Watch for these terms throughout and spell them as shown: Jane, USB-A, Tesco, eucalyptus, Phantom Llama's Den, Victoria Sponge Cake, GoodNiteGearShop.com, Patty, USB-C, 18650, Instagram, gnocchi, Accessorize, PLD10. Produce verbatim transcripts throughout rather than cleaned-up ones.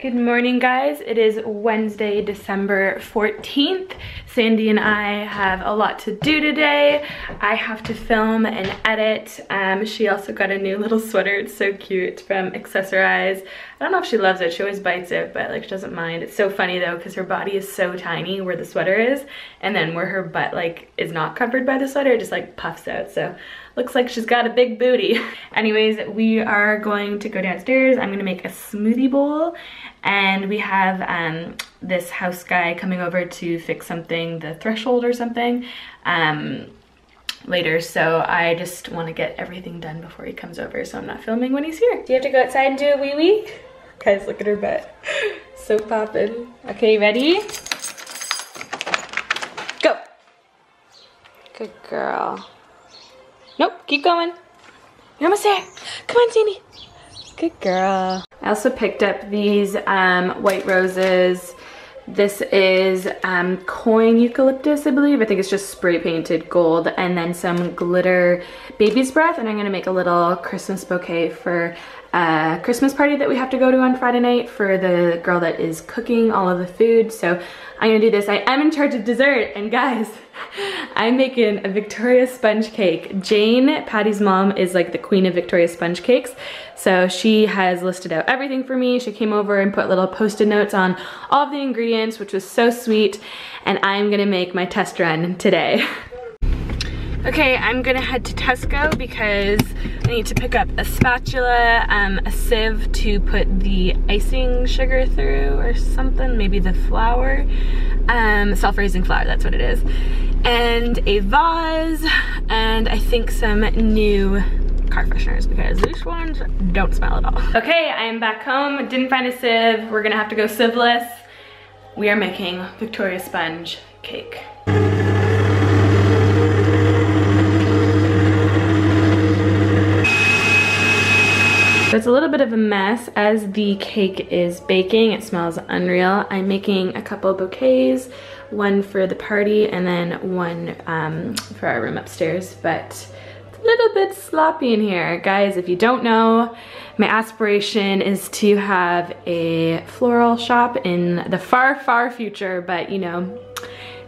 Good morning, guys. It is Wednesday, December fourteenth. Sandy and I have a lot to do today. I have to film and edit. Um, she also got a new little sweater. It's so cute, from Accessorize. I don't know if she loves it. She always bites it, but like she doesn't mind. It's so funny though, because her body is so tiny where the sweater is, and then where her butt like is not covered by the sweater, it just like puffs out. So looks like she's got a big booty. Anyways, we are going to go downstairs. I'm gonna make a smoothie bowl. And we have um, this house guy coming over to fix something, the threshold or something, um, later. So I just want to get everything done before he comes over, so I'm not filming when he's here. Do you have to go outside and do a wee wee? Guys, look at her butt. So poppin'. Okay, ready? Go. Good girl. Nope, keep going. You're almost there. Come on, Sandy. Good girl. I also picked up these um, white roses. This is um, coin eucalyptus, I believe. I think it's just spray painted gold, and then some glitter baby's breath. And I'm gonna make a little Christmas bouquet for a Christmas party that we have to go to on Friday night for the girl that is cooking all of the food. So I'm gonna do this. I am in charge of dessert, and guys, I'm making a Victoria sponge cake. Jane, Patty's mom, is like the queen of Victoria sponge cakes. So she has listed out everything for me. She came over and put little post-it notes on all of the ingredients, which was so sweet. And I'm gonna make my test run today. Okay, I'm gonna head to Tesco because I need to pick up a spatula, um, a sieve to put the icing sugar through or something, maybe the flour, um, self-raising flour, that's what it is, and a vase, and I think some new car fresheners because these ones don't smell at all. Okay, I am back home, didn't find a sieve, we're gonna have to go sieveless. We are making Victoria sponge cake. So it's a little bit of a mess as the cake is baking. It smells unreal. I'm making a couple bouquets, one for the party and then one um, for our room upstairs, but it's a little bit sloppy in here. Guys, if you don't know, my aspiration is to have a floral shop in the far, far future, but you know,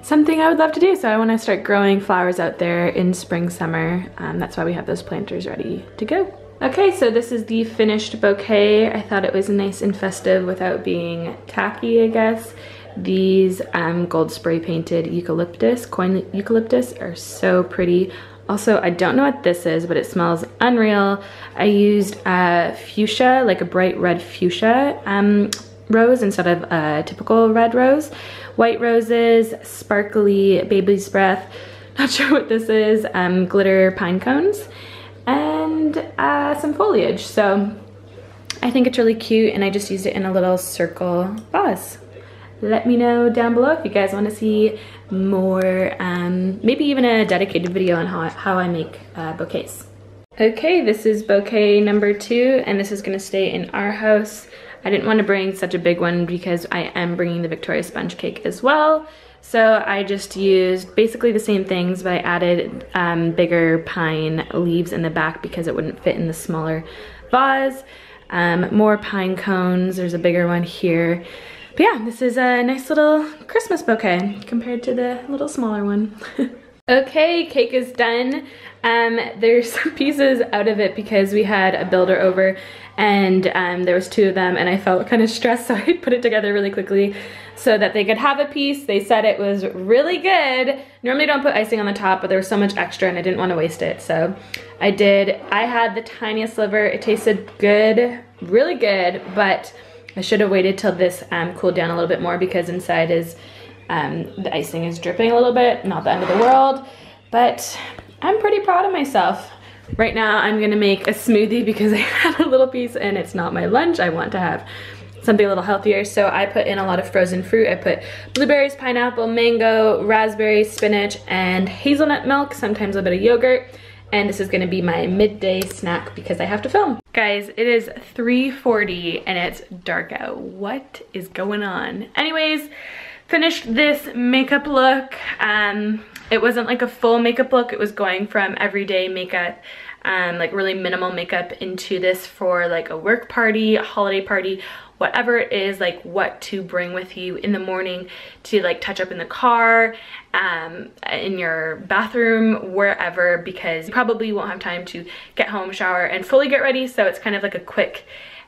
something I would love to do, so I want to start growing flowers out there in spring, summer. Um, that's why we have those planters ready to go. Okay, so this is the finished bouquet. I thought it was nice and festive without being tacky, I guess. These um, gold spray painted eucalyptus, coin eucalyptus, are so pretty. Also, I don't know what this is, but it smells unreal. I used a uh, fuchsia, like a bright red fuchsia um, rose instead of a typical red rose. White roses, sparkly baby's breath, not sure what this is, um, glitter pine cones, and uh, some foliage. So I think it's really cute, and I just used it in a little circle vase. Let me know down below if you guys want to see more, um, maybe even a dedicated video on how, how I make uh, bouquets. Okay, this is bouquet number two, and this is going to stay in our house. I didn't want to bring such a big one because I am bringing the Victoria sponge cake as well. So I just used basically the same things, but I added um, bigger pine leaves in the back because it wouldn't fit in the smaller vase. Um, more pine cones, there's a bigger one here. But yeah, this is a nice little Christmas bouquet compared to the little smaller one. Okay, cake is done. Um, there's some pieces out of it because we had a builder over, and um, there was two of them, and I felt kind of stressed, so I put it together really quickly so that they could have a piece. They said it was really good. Normally I don't put icing on the top, but there was so much extra and I didn't want to waste it, so I did. I had the tiniest sliver. It tasted good, really good, but I should have waited till this um, cooled down a little bit more because inside is Um, the icing is dripping a little bit, not the end of the world, but I'm pretty proud of myself. Right now I'm gonna make a smoothie because I had a little piece and it's not my lunch. I want to have something a little healthier, so I put in a lot of frozen fruit. I put blueberries, pineapple, mango, raspberry, spinach, and hazelnut milk, sometimes a bit of yogurt, and this is gonna be my midday snack because I have to film. Guys, it is three forty and it's dark out. What is going on? Anyways, finished this makeup look. Um, it wasn't like a full makeup look. It was going from everyday makeup um, like really minimal makeup into this for like a work party, a holiday party, whatever it is, like what to bring with you in the morning to like touch up in the car, um, in your bathroom, wherever, because you probably won't have time to get home, shower, and fully get ready. So it's kind of like a quick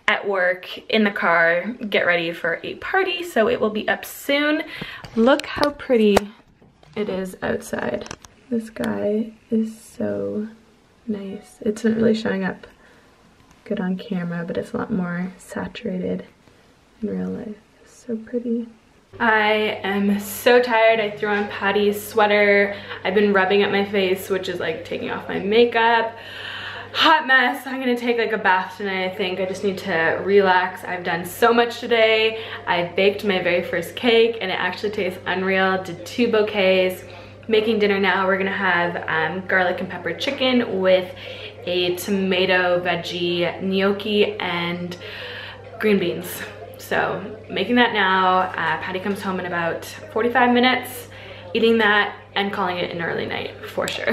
at work, in the car, get ready for a party. So it will be up soon. Look how pretty it is outside. The sky is so nice. It's not really showing up good on camera, but it's a lot more saturated in real life. It's so pretty. I am so tired. I threw on Patty's sweater. I've been rubbing at my face, which is like taking off my makeup. Hot mess. I'm gonna take like a bath tonight, I think. I just need to relax. I've done so much today. I baked my very first cake and it actually tastes unreal. Did two bouquets. Making dinner now. We're gonna have um, garlic and pepper chicken with a tomato veggie gnocchi and green beans. So making that now. Uh, Patty comes home in about forty-five minutes. Eating that and calling it an early night for sure.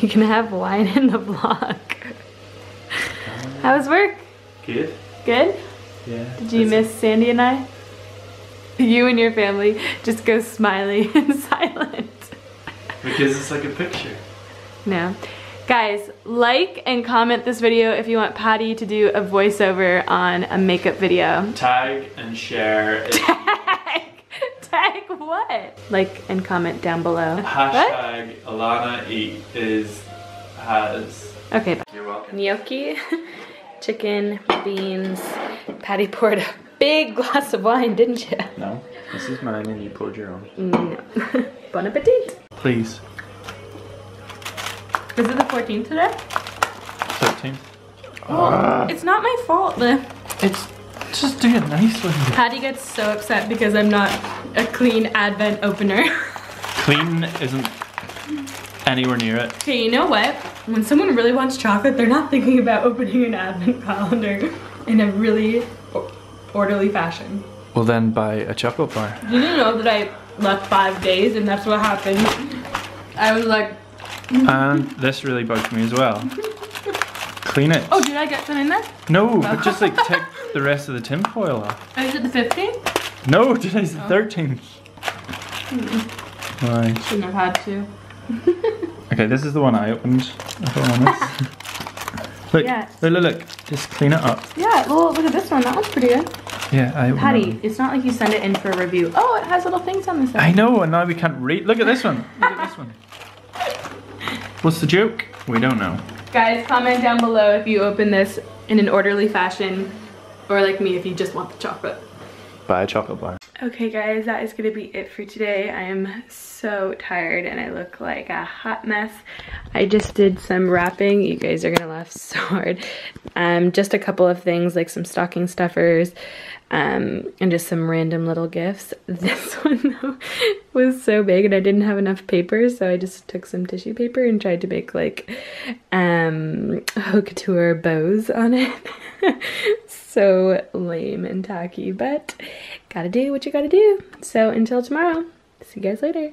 You can have wine in the vlog. How was work? Good. Good? Yeah. Did you miss Sandy and I? You and your family just go smiley and silent. Because it's like a picture. No. Guys, like and comment this video if you want Patty to do a voiceover on a makeup video. Tag and share. Tag! Tag what? Like and comment down below. Hashtag what? Alana eat is, has. Okay. You're welcome. Gnocchi, chicken, beans, Patty poured a big glass of wine, didn't you? No, this is mine and you poured your own. No. Bon appetit. Please. Is it the fourteenth today? thirteenth. Oh, uh, it's not my fault. It's just do it nicely. Patty gets so upset because I'm not a clean advent opener. Clean isn't anywhere near it. Hey, you know what? When someone really wants chocolate, they're not thinking about opening an advent calendar in a really orderly fashion. Well then buy a chocolate bar. You didn't know that I left five days and that's what happened. I was like... And this really bugged me as well. Clean it. Oh, did I get some in there? No, but just like take the rest of the tin foil off. Oh, is it the fifteenth? No, today's the oh. thirteenth. Mm-hmm. Right. Shouldn't have had to. Okay, this is the one I opened. If I'm honest. Look, yes. look, look, look. Just clean it up. Yeah, well, look at this one. That one's pretty good. Yeah, I Patty, one. It's not like you send it in for a review. Oh, it has little things on the side. I know, and now we can't read. Look at this one. Look at this one. What's the joke? We don't know. Guys, comment down below if you open this in an orderly fashion, or like me, if you just want the chocolate. Buy a chocolate bar. Okay guys, that is gonna be it for today. I am so tired and I look like a hot mess. I just did some wrapping. You guys are gonna laugh so hard. Um, just a couple of things like some stocking stuffers um, and just some random little gifts. This one though was so big and I didn't have enough paper, so I just took some tissue paper and tried to make like um, haute couture bows on it. So lame and tacky, but gotta do what you gotta do. So until tomorrow, see you guys later.